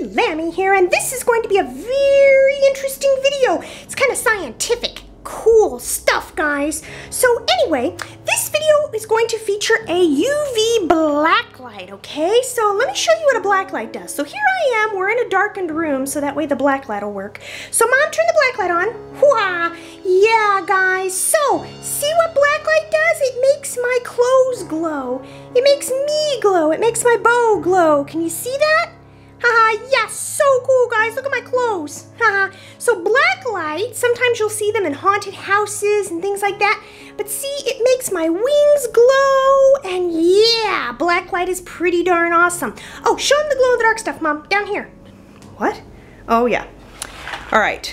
everybody, Lambie here, and this is going to be a very interesting video. It's kind of scientific, cool stuff, guys. So anyway, this video is going to feature a UV blacklight, okay? So let me show you what a blacklight does. So here I am, we're in a darkened room, so that way the blacklight will work. So Mom, turn the blacklight on. Hoo-ah! Yeah, guys, so see what blacklight does? It makes my clothes glow. It makes me glow. It makes my bow glow. Can you see that? Haha, yes, so cool, guys. Look at my clothes. Haha. So black light, sometimes you'll see them in haunted houses and things like that. But see, it makes my wings glow. And yeah, black light is pretty darn awesome. Oh, show them the glow in the dark stuff, Mom. Down here. What? Oh, yeah. All right.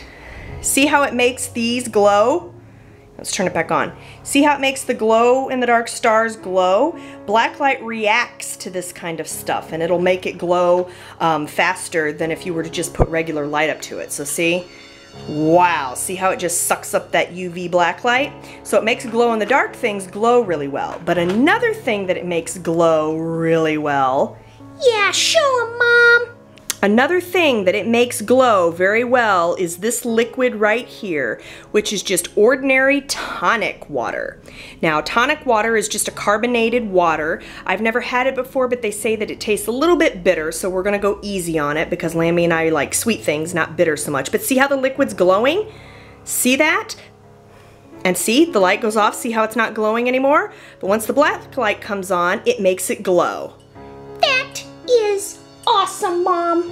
See how it makes these glow? Let's turn it back on. See how it makes the glow in the dark stars glow? Blacklight reacts to this kind of stuff, and it'll make it glow faster than if you were to just put regular light up to it. So see? Wow, see how it just sucks up that UV blacklight? So it makes glow in the dark things glow really well. But another thing that it makes glow really well, yeah, show 'em, Mom. Another thing that it makes glow very well is this liquid right here, which is just ordinary tonic water. Now, tonic water is just a carbonated water. I've never had it before, but they say that it tastes a little bit bitter, so we're gonna go easy on it because Lambie and I like sweet things, not bitter so much. But see how the liquid's glowing? See that? And see, the light goes off. See how it's not glowing anymore? But once the black light comes on, it makes it glow. That is awesome, Mom.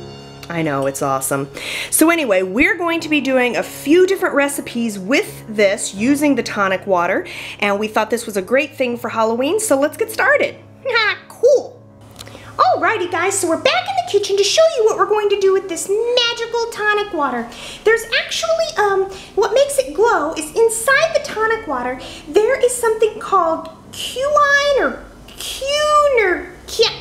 I know, it's awesome. So anyway, we're going to be doing a few different recipes with this using the tonic water, and we thought this was a great thing for Halloween, so let's get started. Cool. Alrighty, guys, so we're back in the kitchen to show you what we're going to do with this magical tonic water. There's actually, what makes it glow is inside the tonic water, there is something called quinine or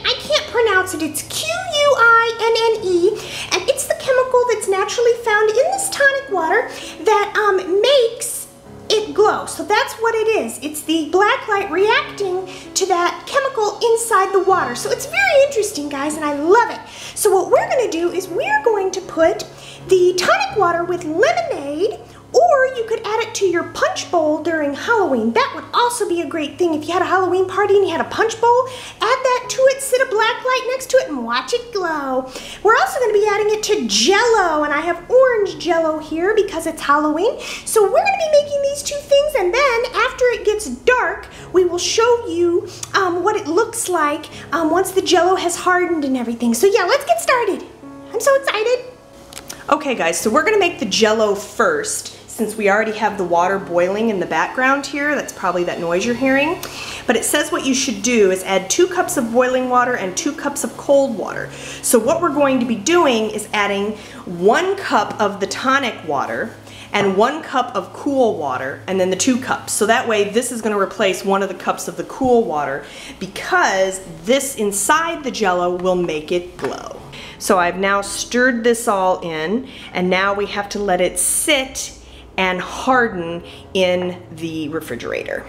I can't pronounce it. It's Q-U-I-N-N-E, and it's the chemical that's naturally found in this tonic water that makes it glow. So that's what it is. It's the black light reacting to that chemical inside the water. So it's very interesting, guys, and I love it. So what we're going to do is we're going to put the tonic water with lemonade, or you could add it to your punch bowl during Halloween. That would also be a great thing. If you had a Halloween party and you had a punch bowl, add that to it, sit a black light next to it, and watch it glow. We're also going to be adding it to Jell-O, and I have orange Jell-O here because it's Halloween. So we're going to be making these two things, and then after it gets dark, we will show you what it looks like once the Jell-O has hardened and everything. So yeah, let's get started. I'm so excited. Okay, guys, so we're going to make the Jell-O first. Since we already have the water boiling in the background here, that's probably that noise you're hearing. But it says what you should do is add 2 cups of boiling water and 2 cups of cold water. So what we're going to be doing is adding 1 cup of the tonic water and 1 cup of cool water, and then the 2 cups. So that way this is gonna replace 1 of the cups of the cool water because this inside the Jell-O will make it glow. So I've now stirred this all in, and now we have to let it sit and harden in the refrigerator.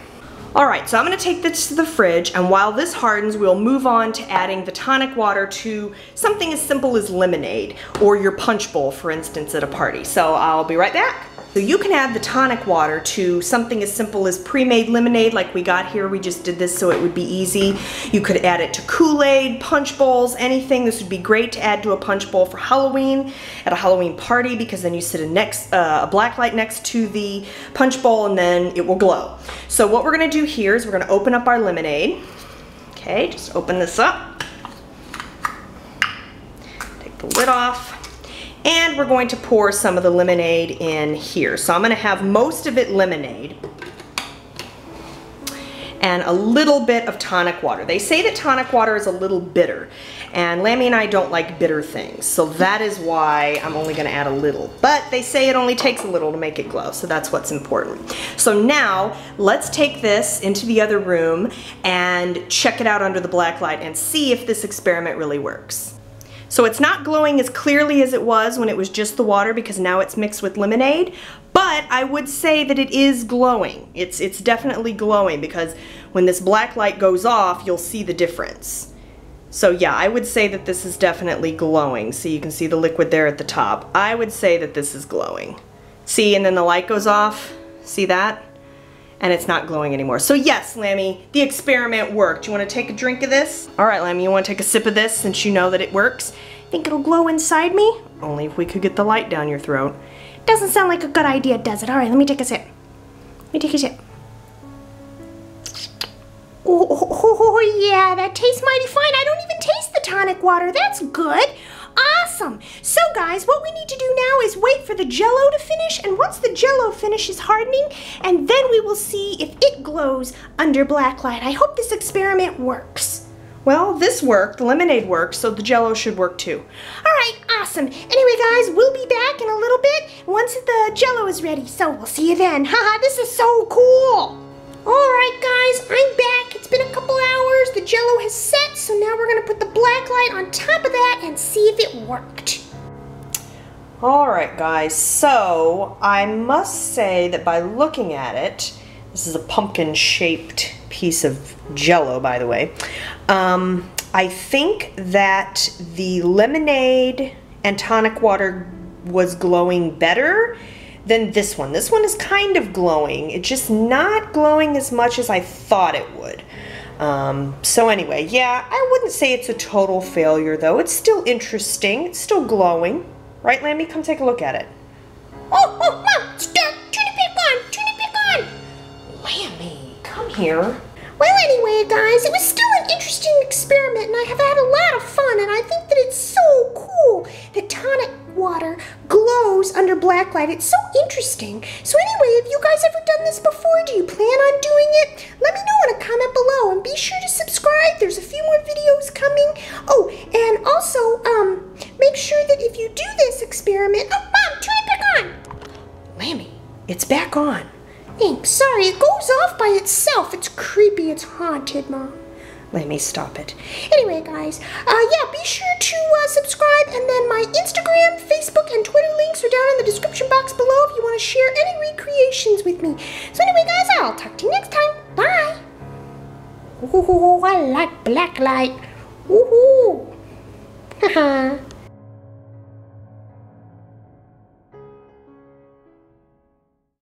All right, so I'm gonna take this to the fridge, and while this hardens, we'll move on to adding the tonic water to something as simple as lemonade or your punch bowl, for instance, at a party. So I'll be right back. So you can add the tonic water to something as simple as pre-made lemonade like we got here. We just did this so it would be easy. You could add it to Kool-Aid, punch bowls, anything. This would be great to add to a punch bowl for Halloween, at a Halloween party, because then you sit a black light next to the punch bowl and then it will glow. So what we're gonna do here is we're gonna open up our lemonade. Okay, just open this up. Take the lid off. And we're going to pour some of the lemonade in here. So I'm gonna have most of it lemonade and a little bit of tonic water. They say that tonic water is a little bitter, and Lambie and I don't like bitter things. So that is why I'm only gonna add a little, but they say it only takes a little to make it glow. So that's what's important. So now let's take this into the other room and check it out under the black light and see if this experiment really works. So it's not glowing as clearly as it was when it was just the water, because now it's mixed with lemonade, but I would say that it is glowing. It's definitely glowing, because when this black light goes off, you'll see the difference. So yeah, I would say that this is definitely glowing. See, you can see the liquid there at the top. I would say that this is glowing. See, and then the light goes off. See that? And it's not glowing anymore. So yes, Lambie, the experiment worked. You want to take a drink of this? All right, Lambie, you want to take a sip of this since you know that it works? Think it'll glow inside me? Only if we could get the light down your throat. Doesn't sound like a good idea, does it? All right, let me take a sip. Let me take a sip. Oh yeah, that tastes mighty fine. I don't even taste the tonic water. That's good. Awesome. So guys, what we need to do now is wait for the Jell-O to finish, and once the Jell-O finishes hardening, and then we will see if it glows under black light. I hope this experiment works. Well, this worked, the lemonade worked, so the Jell-O should work too. All right, awesome. Anyway guys, we'll be back in a little bit once the Jell-O is ready, so we'll see you then. Haha, this is so cool. All right guys, I'm back. It's been a couple hours. The Jell-O has set, so now we're gonna put the black light on top of that and see if it worked. All right guys, so I must say that by looking at it, this is a pumpkin-shaped piece of Jell-O, by the way. I think that the lemonade and tonic water was glowing better than this one. This one is kind of glowing. It's just not glowing as much as I thought it would. So anyway, yeah, I wouldn't say it's a total failure though. It's still interesting. It's still glowing. Right, Lambie? Come take a look at it. Oh, Mom, it's dark. Turn it back on. Turn it back on. Lambie, come here. Well, anyway, guys, it was still an interesting experiment, and I have had a lot of fun, and I think that it's so cool that tonic water glows under black light. It's so interesting. So anyway, have you guys ever done this before? Do you plan on doing it? Let me know in a comment below, and be sure to subscribe. There's a few more videos coming. Oh, and also, make sure that if you do this experiment... Oh, Mom, turn it back on! Lambie, it's back on. Thanks. Sorry, it goes off by itself. It's creepy. It's haunted, Mom. Let me stop it. Anyway, guys, yeah, be sure to subscribe, and then my Instagram, Facebook, and Twitter links are down in the description box below if you want to share any recreations with me. So anyway, guys, I'll talk to you next time. Bye. Ooh, I like black light. Ooh. Haha.